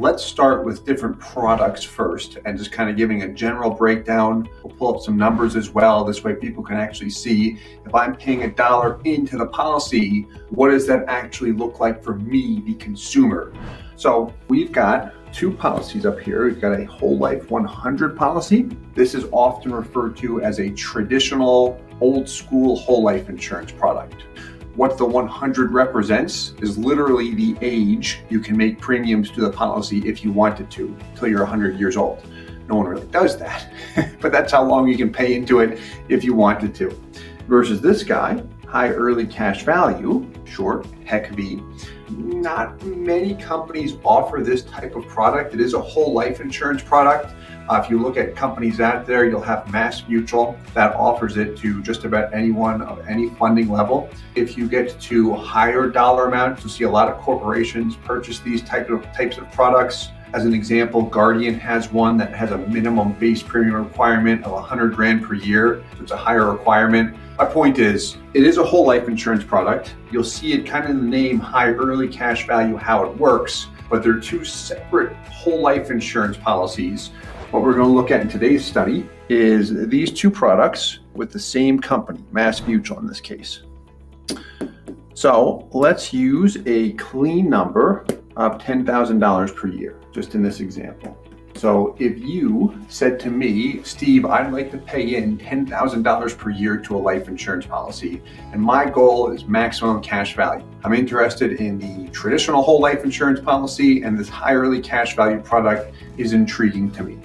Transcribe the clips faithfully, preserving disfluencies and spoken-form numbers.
Let's start with different products first and just kind of giving a general breakdown. We'll pull up some numbers as well. This way people can actually see if I'm paying a dollar into the policy, what does that actually look like for me, the consumer? So we've got two policies up here. We've got a Whole Life one hundred policy. This is often referred to as a traditional old school whole life insurance product. What the one hundred represents is literally the age you can make premiums to the policy if you wanted to, until you're one hundred years old. No one really does that, but that's how long you can pay into it if you wanted to. Versus this guy, high early cash value, short H E C V. Not many companies offer this type of product. It is a whole life insurance product. Uh, if you look at companies out there, you'll have Mass Mutual that offers it to just about anyone of any funding level. If you get to higher dollar amounts, you'll see a lot of corporations purchase these type of, types of products. As an example, Guardian has one that has a minimum base premium requirement of one hundred grand per year. So it's a higher requirement. My point is, it is a whole life insurance product. You'll see it kind of in the name, high early cash value, how it works, but they're two separate whole life insurance policies. What we're going to look at in today's study is these two products with the same company, Mass Mutual in this case. So let's use a clean number of ten thousand dollars per year, just in this example. So if you said to me, Steve, I'd like to pay in ten thousand dollars per year to a life insurance policy, and my goal is maximum cash value. I'm interested in the traditional whole life insurance policy, and this high early cash value product is intriguing to me.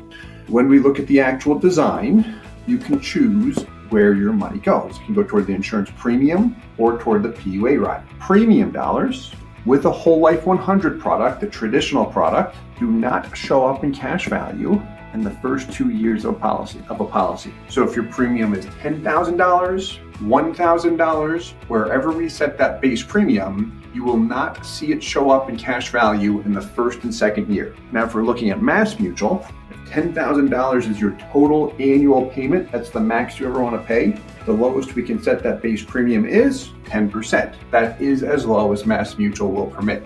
When we look at the actual design, you can choose where your money goes. You can go toward the insurance premium or toward the P U A rider. Premium dollars with a Whole Life one hundred product, the traditional product, do not show up in cash value in the first two years of a policy. Of a policy. So if your premium is ten thousand dollars, one thousand dollars, wherever we set that base premium, you will not see it show up in cash value in the first and second year. Now, if we're looking at Mass Mutual, if ten thousand dollars is your total annual payment, that's the max you ever want to pay, the lowest we can set that base premium is ten percent. That is as low as Mass Mutual will permit.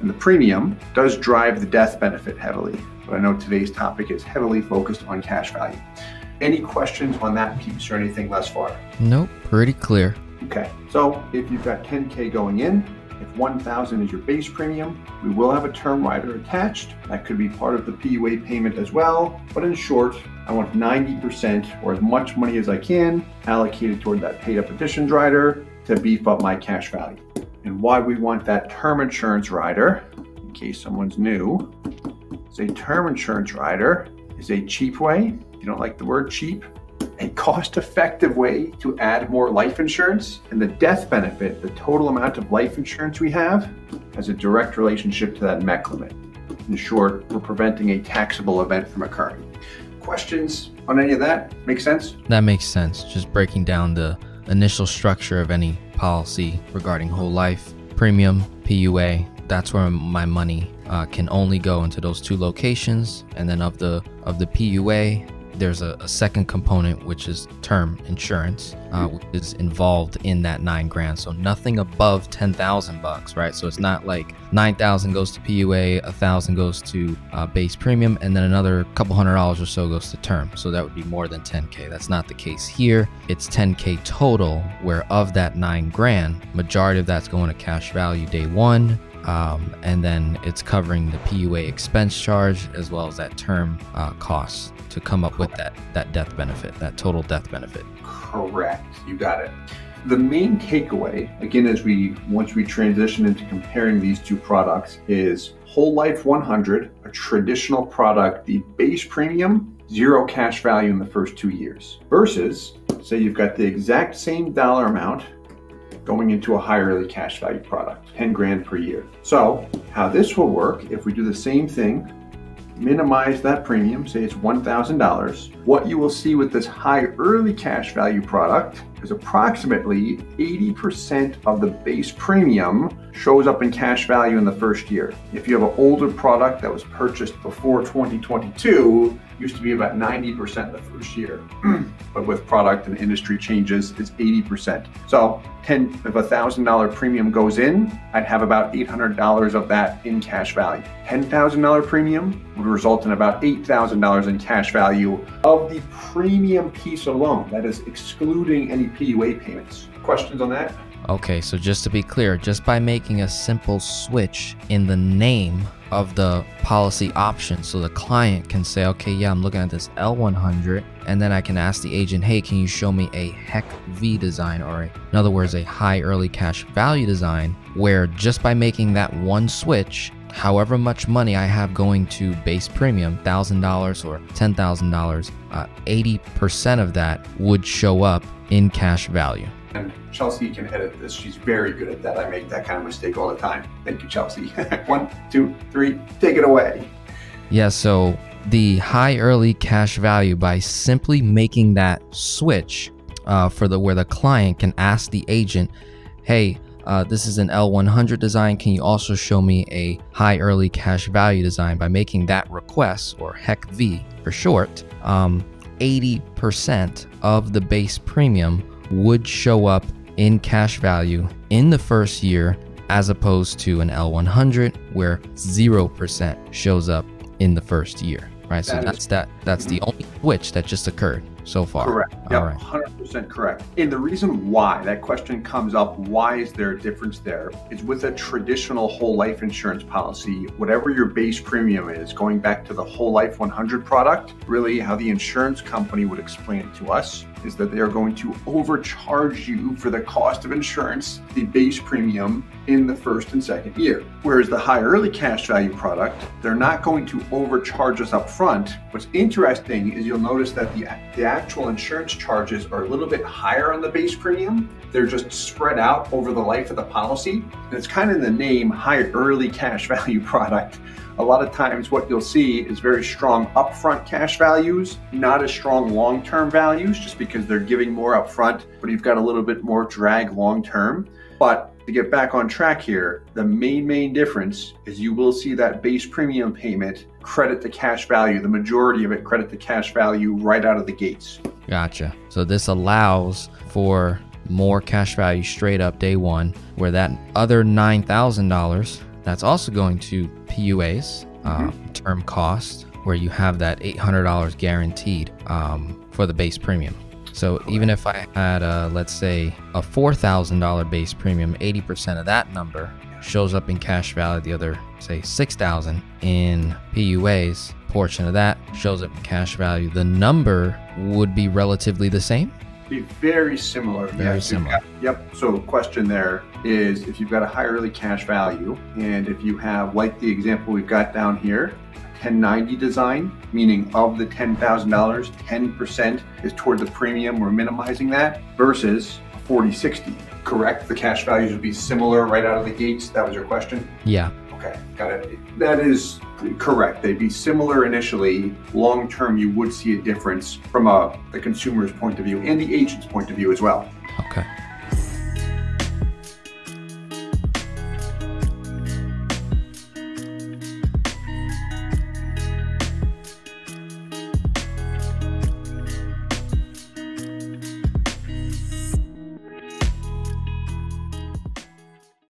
And the premium does drive the death benefit heavily, but I know today's topic is heavily focused on cash value. Any questions on that piece or anything thus far? Nope, pretty clear. Okay, so if you've got ten K going in, if one thousand is your base premium, we will have a term rider attached. That could be part of the P U A payment as well. But in short, I want ninety percent or as much money as I can allocated toward that paid up additions rider to beef up my cash value. And why we want that term insurance rider, in case someone's new, is a term insurance rider is a cheap way, if you don't like the word cheap, a cost-effective way to add more life insurance. And the death benefit, the total amount of life insurance we have, has a direct relationship to that M E C limit. In short, we're preventing a taxable event from occurring. Questions on any of that? Make sense? That makes sense. Just breaking down the initial structure of any policy regarding whole life, premium, P U A, that's where my money uh, can only go into those two locations. And then of the, of the P U A, there's a, a second component, which is term insurance, uh, which is involved in that nine grand. So nothing above ten thousand bucks, right? So it's not like nine thousand goes to P U A, a thousand goes to uh, base premium, and then another couple hundred dollars or so goes to term. So that would be more than ten K. That's not the case here. It's ten K total, where of that nine grand, majority of that's going to cash value day one. Um, and then it's covering the P U A expense charge as well as that term uh, cost to come up with that, that death benefit, that total death benefit. Correct. You got it. The main takeaway, again, as we once we transition into comparing these two products, is Whole Life one hundred, a traditional product, the base premium, zero cash value in the first two years, versus, say you've got the exact same dollar amount going into a high early cash value product, ten grand per year. So how this will work, if we do the same thing, minimize that premium, say it's one thousand dollars, What you will see with this high early cash value product is approximately eighty percent of the base premium shows up in cash value in the first year. If you have an older product that was purchased before twenty twenty-two, it used to be about ninety percent the first year. But with product and industry changes, it's eighty percent. So ten, if a one thousand dollar premium goes in, I'd have about eight hundred dollars of that in cash value. ten thousand dollar premium would result in about eight thousand dollars in cash value of the premium piece alone. That is excluding any P U A payments. Questions on that? Okay, so just to be clear, just by making a simple switch in the name of the policy option, so the client can say, okay, yeah, I'm looking at this L one hundred, and then I can ask the agent, hey, can you show me a H E C V design, or a, in other words, a high early cash value design, where just by making that one switch, however much money I have going to base premium, one thousand dollars or ten thousand dollars, uh, eighty percent of that would show up in cash value. And Chelsea can edit this. She's very good at that. I make that kind of mistake all the time. Thank you, Chelsea. One, two, three, take it away. Yeah, so the high early cash value, by simply making that switch uh, for the where the client can ask the agent, hey, uh, this is an L one hundred design. Can you also show me a high early cash value design? By making that request, or H E C V for short, um, eighty percent of the base premium would show up in cash value in the first year, as opposed to an L one hundred where zero percent shows up in the first year, right? So that's that, that's the only switch that just occurred so far. Correct. Yep, one hundred percent correct. And the reason why that question comes up, why is there a difference there, is with a traditional whole life insurance policy, whatever your base premium is, going back to the whole life one hundred product, really how the insurance company would explain it to us is that they are going to overcharge you for the cost of insurance, the base premium, in the first and second year. Whereas the high early cash value product, they're not going to overcharge us up front. What's interesting is you'll notice that the, the actual insurance charges are a little bit higher on the base premium. They're just spread out over the life of the policy. And it's kind of in the name, high early cash value product. A lot of times what you'll see is very strong upfront cash values, not as strong long-term values, just because they're giving more upfront, but you've got a little bit more drag long-term. But to get back on track here, the main, main difference is you will see that base premium payment credit to cash value, the majority of it credit to cash value right out of the gates. Gotcha. So this allows for more cash value straight up day one, where that other nine thousand dollars that's also going to P U A's, um, mm-hmm. term cost, where you have that eight hundred dollars guaranteed um, for the base premium. So correct. Even if I had, a, let's say, a four thousand dollar base premium, eighty percent of that number shows up in cash value. The other, say, six thousand dollars in P U A's portion of that shows up in cash value. The number would be relatively the same. Be very similar. Very yes, similar. Got, yep. So the question there is, if you've got a high early cash value, and if you have, like the example we've got down here, ten ninety design, meaning of the ten thousand dollars, ten percent is toward the premium, we're minimizing that, versus forty sixty. Correct? The cash values would be similar right out of the gates. That was your question? Yeah. Okay, got it. That is correct. They'd be similar initially. Long term, you would see a difference from a, the consumer's point of view and the agent's point of view as well. Okay.